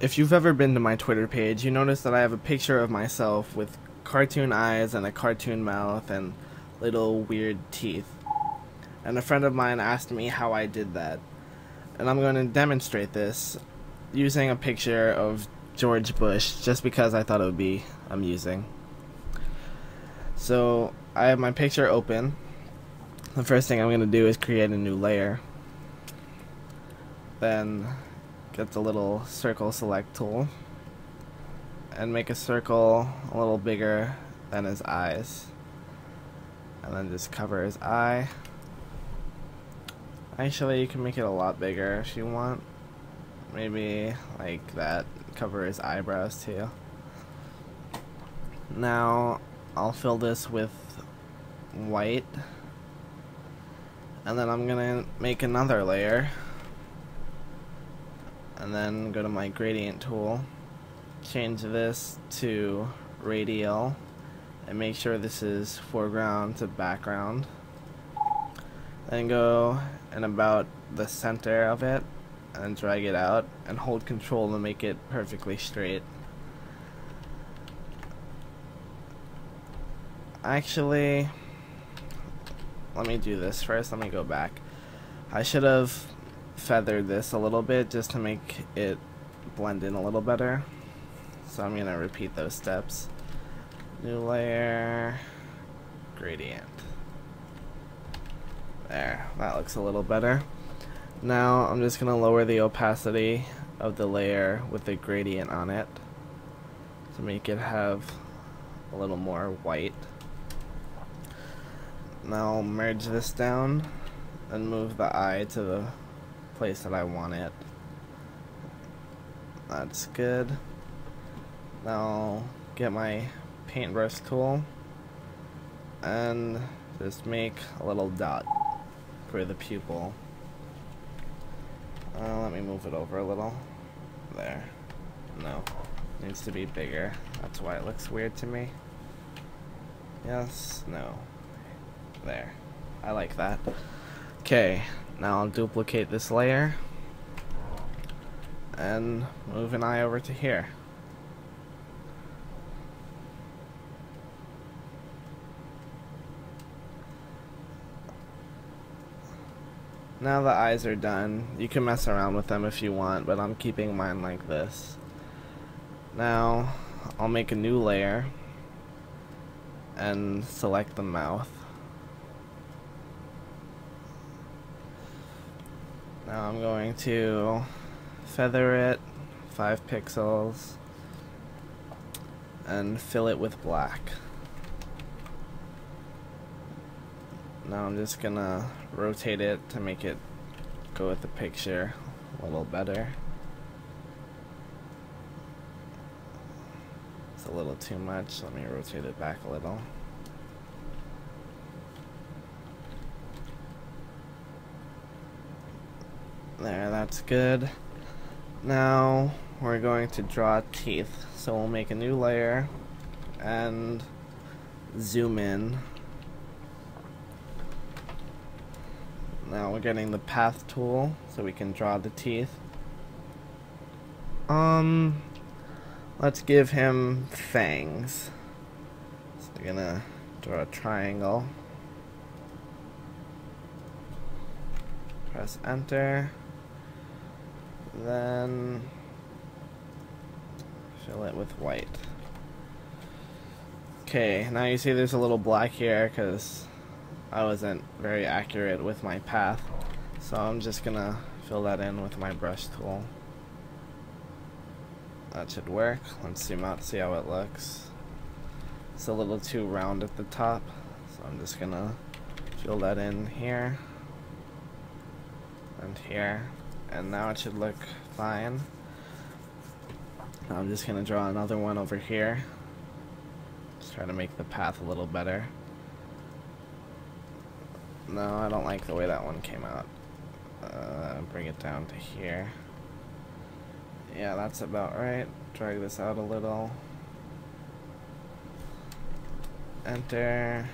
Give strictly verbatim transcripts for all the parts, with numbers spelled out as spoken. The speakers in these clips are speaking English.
If you've ever been to my Twitter page, you notice that I have a picture of myself with cartoon eyes and a cartoon mouth and little weird teeth. And a friend of mine asked me how I did that. And I'm going to demonstrate this using a picture of George Bush just because I thought it would be amusing. So I have my picture open. The first thing I'm going to do is create a new layer. Then get the little circle select tool and make a circle a little bigger than his eyes, and then just cover his eye. Actually, you can make it a lot bigger if you want, maybe like that. Cover his eyebrows too. Now I'll fill this with white, and then I'm gonna make another layer, and then go to my gradient tool, change this to radial, and make sure this is foreground to background. Then go in about the center of it and drag it out and hold control to make it perfectly straight. Actually, let me do this first. Let me go back. I should have feathered this a little bit just to make it blend in a little better. So I'm going to repeat those steps. New layer, gradient. There, that looks a little better. Now I'm just going to lower the opacity of the layer with the gradient on it to make it have a little more white. Now I'll merge this down and move the eye to the place that I want it. That's good. Now I'll get my paintbrush tool and just make a little dot for the pupil. Uh, let me move it over a little. There. No. It needs to be bigger. That's why it looks weird to me. Yes. No. There. I like that. Okay. Now I'll duplicate this layer and move an eye over to here. Now the eyes are done. You can mess around with them if you want, but I'm keeping mine like this. Now I'll make a new layer and select the mouth. Now I'm going to feather it, five pixels, and fill it with black. Now I'm just gonna rotate it to make it go with the picture a little better. It's a little too much, let me rotate it back a little. There, that's good. Now we're going to draw teeth. So we'll make a new layer and zoom in. Now we're getting the path tool so we can draw the teeth. Um, let's give him fangs. So we're gonna draw a triangle. Press enter. Then fill it with white. Okay, now you see there's a little black here because I wasn't very accurate with my path, so I'm just gonna fill that in with my brush tool. That should work. Let's zoom out to see how it looks. It's a little too round at the top, so I'm just gonna fill that in here and here, and now it should look fine. I'm just gonna draw another one over here. Just try to make the path a little better. No, I don't like the way that one came out. Uh, bring it down to here. Yeah, that's about right. Drag this out a little. Enter.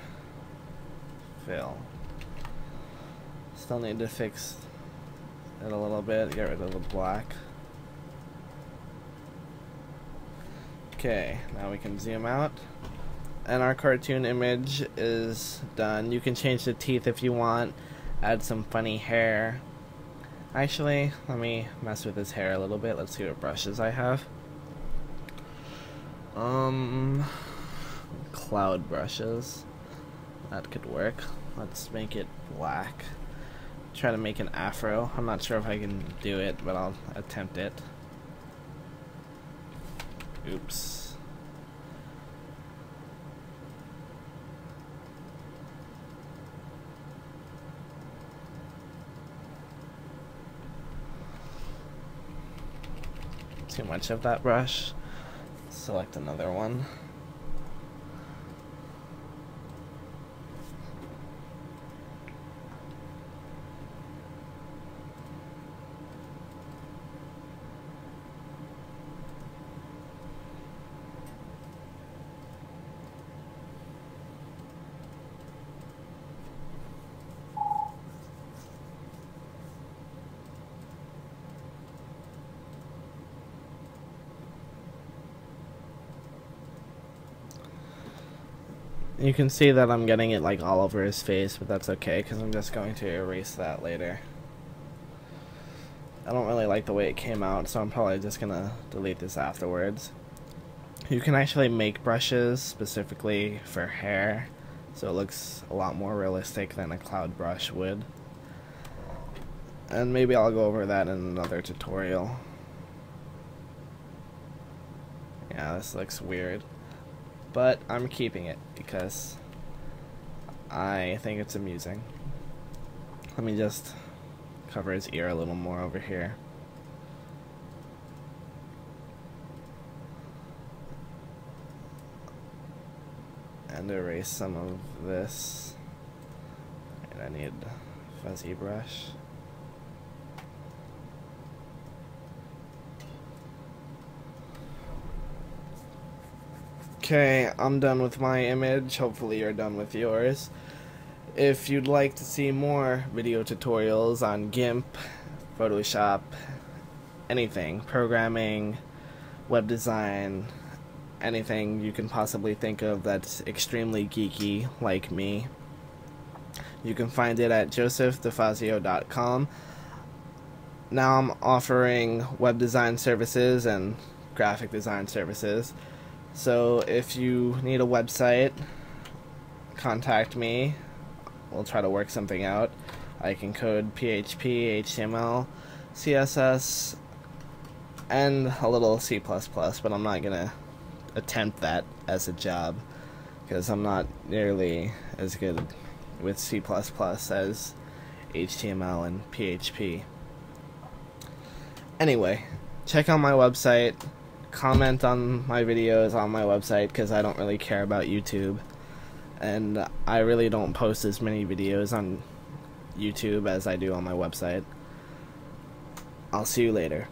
Fill. Still need to fix it a little bit. Get rid of the black. Okay, now we can zoom out. And our cartoon image is done. You can change the teeth if you want, add some funny hair. Actually, let me mess with his hair a little bit. Let's see what brushes I have. Um, cloud brushes. That could work. Let's make it black. Try to make an afro. I'm not sure if I can do it, but I'll attempt it. Oops. Too much of that brush. Select another one. You can see that I'm getting it like all over his face, but that's okay because I'm just going to erase that later. I don't really like the way it came out, so I'm probably just gonna delete this afterwards. You can actually make brushes specifically for hair, so it looks a lot more realistic than a cloud brush would. And maybe I'll go over that in another tutorial. Yeah, this looks weird. But I'm keeping it because I think it's amusing. Let me just cover his ear a little more over here. And erase some of this. And I need a fuzzy brush. Okay, I'm done with my image. Hopefully you're done with yours. If you'd like to see more video tutorials on GIMP, Photoshop, anything, programming, web design, anything you can possibly think of that's extremely geeky like me, you can find it at joseph defazio dot com. Now I'm offering web design services and graphic design services. So if you need a website, contact me. We'll try to work something out. I can code P H P, H T M L, C S S, and a little C plus plus, but I'm not gonna attempt that as a job because I'm not nearly as good with C plus plus as H T M L and P H P. Anyway, check out my website. Comment on my videos on my website because I don't really care about YouTube, and I really don't post as many videos on YouTube as I do on my website. I'll see you later.